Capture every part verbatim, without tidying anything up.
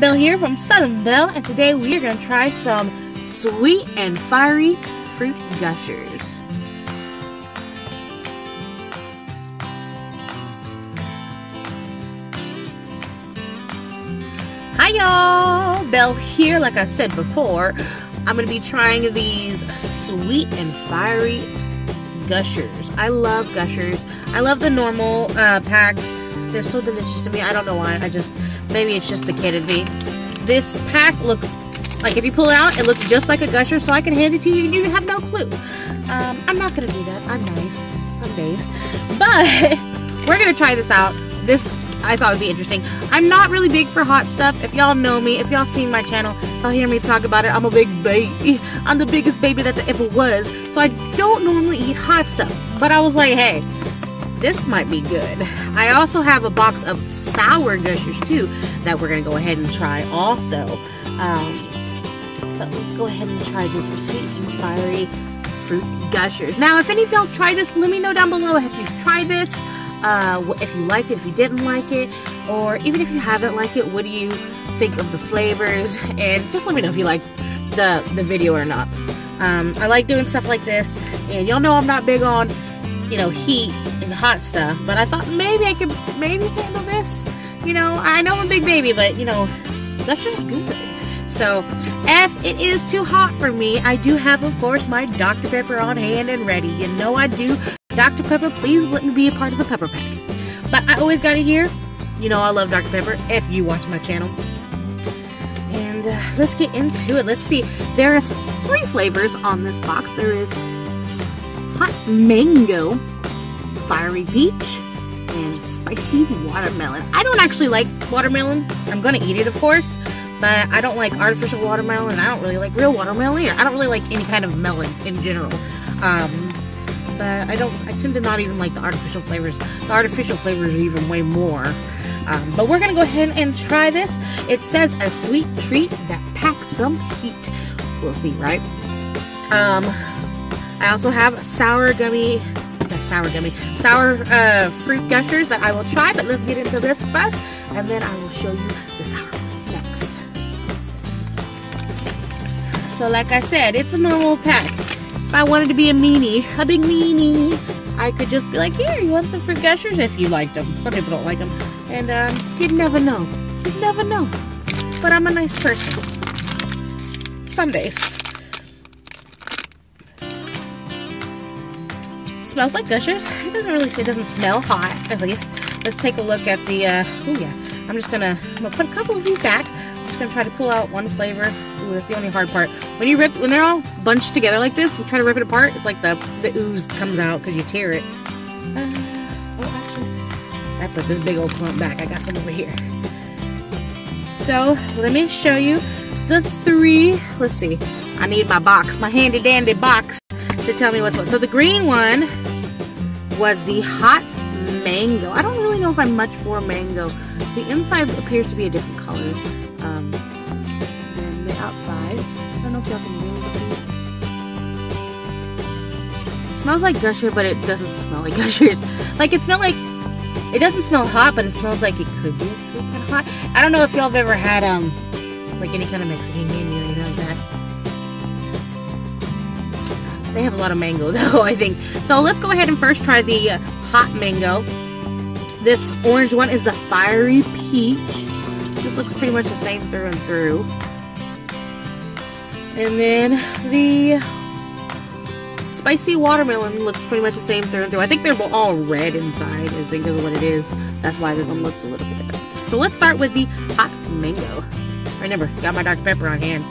Belle here from Southern Belle, and today we are going to try some Sweet and Fiery Fruit Gushers. Hi y'all! Belle here. Like I said before, I'm going to be trying these Sweet and Fiery Gushers. I love Gushers. I love the normal uh, packs. They're so delicious to me. I don't know why. I just... Maybe it's just the kid in me. This pack looks like, if you pull it out, it looks just like a gusher, so I can hand it to you and you have no clue. Um, I'm not going to do that. I'm nice some days. But we're going to try this out. This I thought would be interesting. I'm not really big for hot stuff. If y'all know me, if y'all seen my channel, y'all hear me talk about it. I'm a big baby. I'm the biggest baby that there ever was. So I don't normally eat hot stuff. But I was like, hey, this might be good. I also have a box of sour gushers too that we're gonna go ahead and try also. Um, but let's go ahead and try this Sweet and Fiery Fruit Gushers. Now, if any of y'all tried this, let me know down below if you've tried this, uh, if you liked it, if you didn't like it, or even if you haven't liked it, what do you think of the flavors? And just let me know if you liked the the video or not. Um, I like doing stuff like this, and y'all know I'm not big on, you know, heat and hot stuff, but I thought maybe I could maybe handle this. You know, I know I'm a big baby, but you know, that's just good. So if it is too hot for me, I do have, of course, my Doctor Pepper on hand and ready. You know I do. Doctor Pepper, please let me be a part of the Pepper Pack. But I always got it here. You know I love Doctor Pepper if you watch my channel. And uh, let's get into it. Let's see. There are three flavors on this box. There is hot mango, fiery peach, and spicy watermelon. I don't actually like watermelon. I'm gonna eat it, of course, but I don't like artificial watermelon, and I don't really like real watermelon either. I don't really like any kind of melon in general. Um, but I don't. I tend to not even like the artificial flavors. The artificial flavors are even way more. Um, but we're gonna go ahead and try this. It says a sweet treat that packs some heat. We'll see, right? Um, I also have sour gummy. sour gummy, sour uh, fruit gushers that I will try, but let's get into this first, and then I will show you the sour ones next. So like I said, it's a normal pack. If I wanted to be a meanie, a big meanie, I could just be like, here, you want some fruit gushers if you like them. Some people don't like them, and um, you'd never know. You'd never know. But I'm a nice person. Some days. Smells like gushers. It doesn't really, it doesn't smell hot, at least. Let's take a look at the, uh, oh yeah. I'm just gonna, I'm gonna put a couple of these back. I'm just gonna try to pull out one flavor. Ooh, that's the only hard part. When you rip, when they're all bunched together like this, you try to rip it apart, it's like the, the ooze comes out because you tear it. Uh, oh, actually, I put this big old clump back. I got some over here. So, let me show you the three. Let's see. I need my box, my handy dandy box, to tell me what's what. So the green one was the hot mango. I don't really know if I'm much for mango. The inside appears to be a different color um, than the outside. I don't know if y'all can really see. Smells like gusher, but it doesn't smell like gushers. Like it smells like, it doesn't smell hot, but it smells like it could be sweet and hot. I don't know if y'all have ever had um like any kind of Mexican candy or anything like that. They have a lot of mango though, I think. So let's go ahead and first try the uh, hot mango. This orange one is the fiery peach. This looks pretty much the same through and through. And then the spicy watermelon looks pretty much the same through and through. I think they're all red inside, I think is what it is. That's why this one looks a little bit different. So let's start with the hot mango. Remember, got my Doctor Pepper on hand.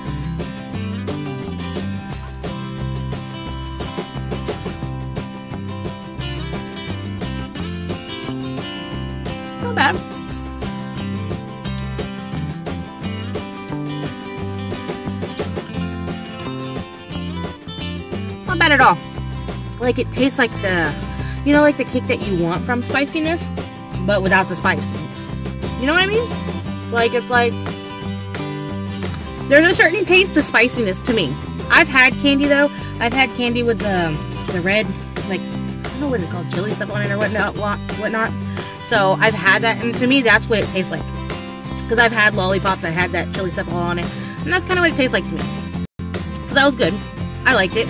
Bad. Not bad at all. Like it tastes like the, you know, like the kick that you want from spiciness, but without the spice. You know what I mean? Like it's like there's a certain taste to spiciness to me. I've had candy though. I've had candy with the the red, like I don't know what it's called, chili stuff on it or whatnot, whatnot. So I've had that, and to me that's what it tastes like. because I've had lollipops that had that chili stuff all on it, and that's kind of what it tastes like to me. So that was good. I liked it.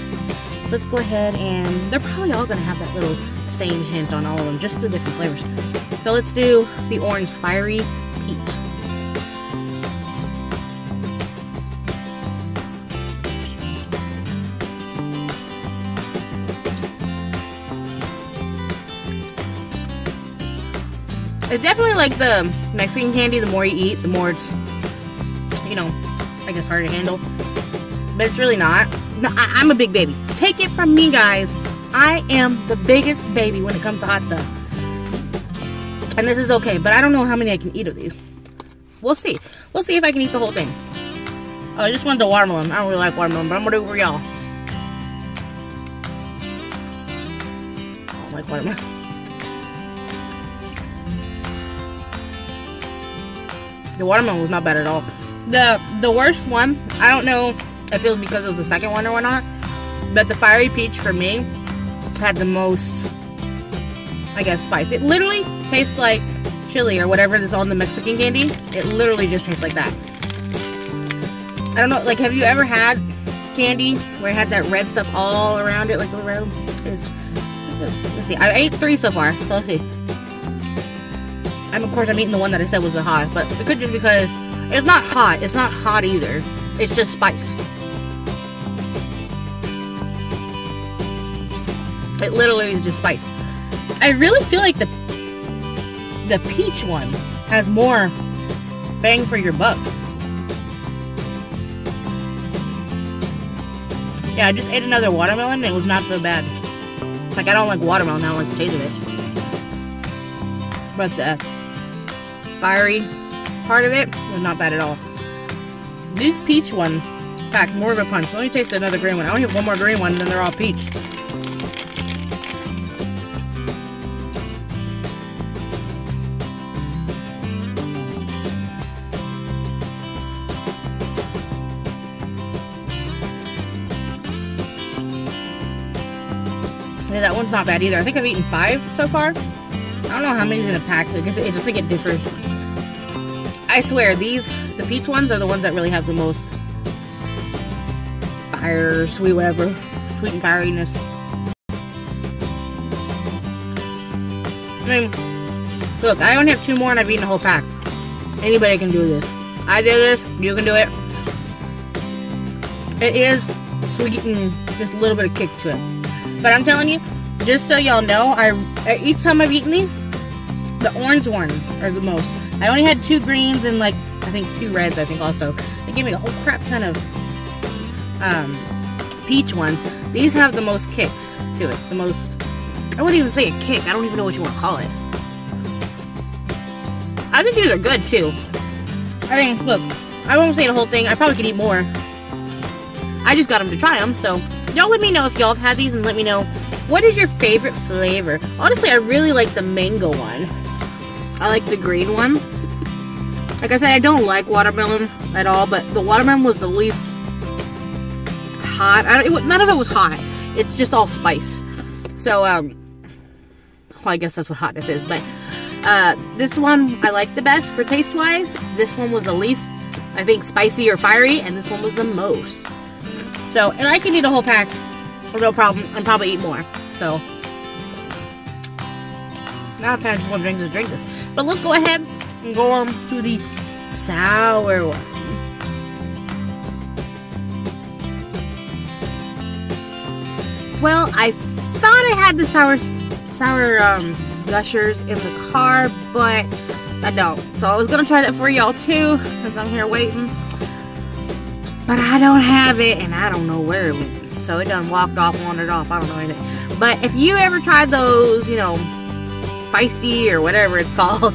Let's go ahead and they're probably all going to have that little same hint on all of them, just the different flavors. So let's do the orange fiery peach. It's definitely like the Mexican candy. The more you eat, the more it's, you know, I guess harder to handle. But it's really not. No, I, I'm a big baby. Take it from me, guys. I am the biggest baby when it comes to hot stuff. And this is okay, but I don't know how many I can eat of these. We'll see. We'll see if I can eat the whole thing. Oh, I just wanted to watermelon. I don't really like watermelon, but I'm going to do it for y'all. I don't like watermelon. The watermelon was not bad at all. The the worst one, I don't know if it was because it was the second one or not, but the fiery peach for me had the most, I guess, spice. It literally tastes like chili or whatever that's on the Mexican candy. It literally just tastes like that. I don't know, like, have you ever had candy where it had that red stuff all around it? Like, the red is, let's see. I ate three so far, so let's see. And of course I'm eating the one that I said was the hot, but it could just because it's not hot. It's not hot either. It's just spice. It literally is just spice. I really feel like the the peach one has more bang for your buck. Yeah, I just ate another watermelon and it was not so bad. It's like I don't like watermelon, I don't like the taste of it. But the fiery part of it was not bad at all. These peach ones pack more of a punch. Let me taste another green one. I only have one more green one, and then they're all peach. Yeah, that one's not bad either. I think I've eaten five so far. I don't know how many's in a pack. I guess it looks like it differs. I swear, these, the peach ones are the ones that really have the most fire, sweet, whatever, sweet and fieriness. I mean, look, I only have two more and I've eaten a whole pack. Anybody can do this. I did this, you can do it. It is sweet and just a little bit of kick to it. But I'm telling you, just so y'all know, I, each time I've eaten these, the orange ones are the most. I only had two greens and, like, I think two reds, I think, also. They gave me a whole crap ton of um, peach ones. These have the most kicks to it. The most, I wouldn't even say a kick. I don't even know what you want to call it. I think these are good, too. I think, look, I won't say the whole thing. I probably could eat more. I just got them to try them, so y'all let me know if y'all have had these and let me know what is your favorite flavor. Honestly, I really like the mango one. I like the green one. Like I said, I don't like watermelon at all, but the watermelon was the least hot. I don't, it, none of it was hot. It's just all spice. So, um, well, I guess that's what hotness is, but uh, this one I like the best for taste-wise. This one was the least, I think, spicy or fiery, and this one was the most. So, and I can eat a whole pack, no problem, and probably eat more. So, now I kind of just want to drink this, drink this. But let's go ahead and go on to the sour one. Well, I thought I had the sour sour um, gushers in the car, but I don't. So I was going to try that for y'all too, since I'm here waiting. But I don't have it, and I don't know where it went. So it done walked off, wandered off. I don't know anything. But if you ever tried those, you know, feisty or whatever it's called,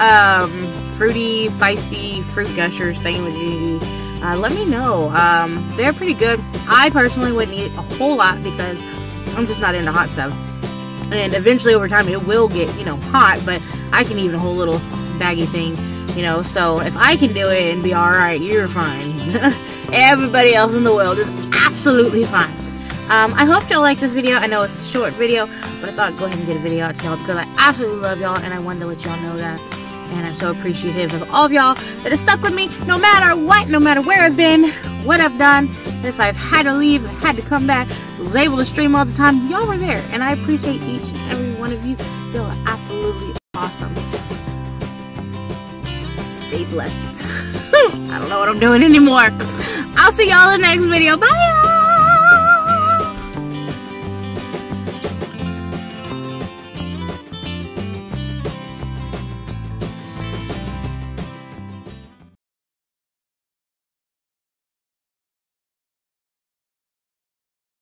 um, fruity, feisty, fruit gushers thingamajiggy, uh, let me know. Um, they're pretty good. I personally wouldn't eat a whole lot because I'm just not into hot stuff, and eventually over time it will get, you know, hot, but I can eat a whole little baggy thing, you know, so if I can do it and be alright, you're fine. Everybody else in the world is absolutely fine. Um, I hope y'all like this video. I know it's a short video, but I thought I'd go ahead and get a video out to y'all because I absolutely love y'all, and I wanted to let y'all know that. And I'm so appreciative of all of y'all that have stuck with me no matter what, no matter where I've been, what I've done. And if I've had to leave, I've had to come back, was able to stream all the time, y'all were there. And I appreciate each and every one of you. Y'all are absolutely awesome. Stay blessed. I don't know what I'm doing anymore. I'll see y'all in the next video. Bye, y'all.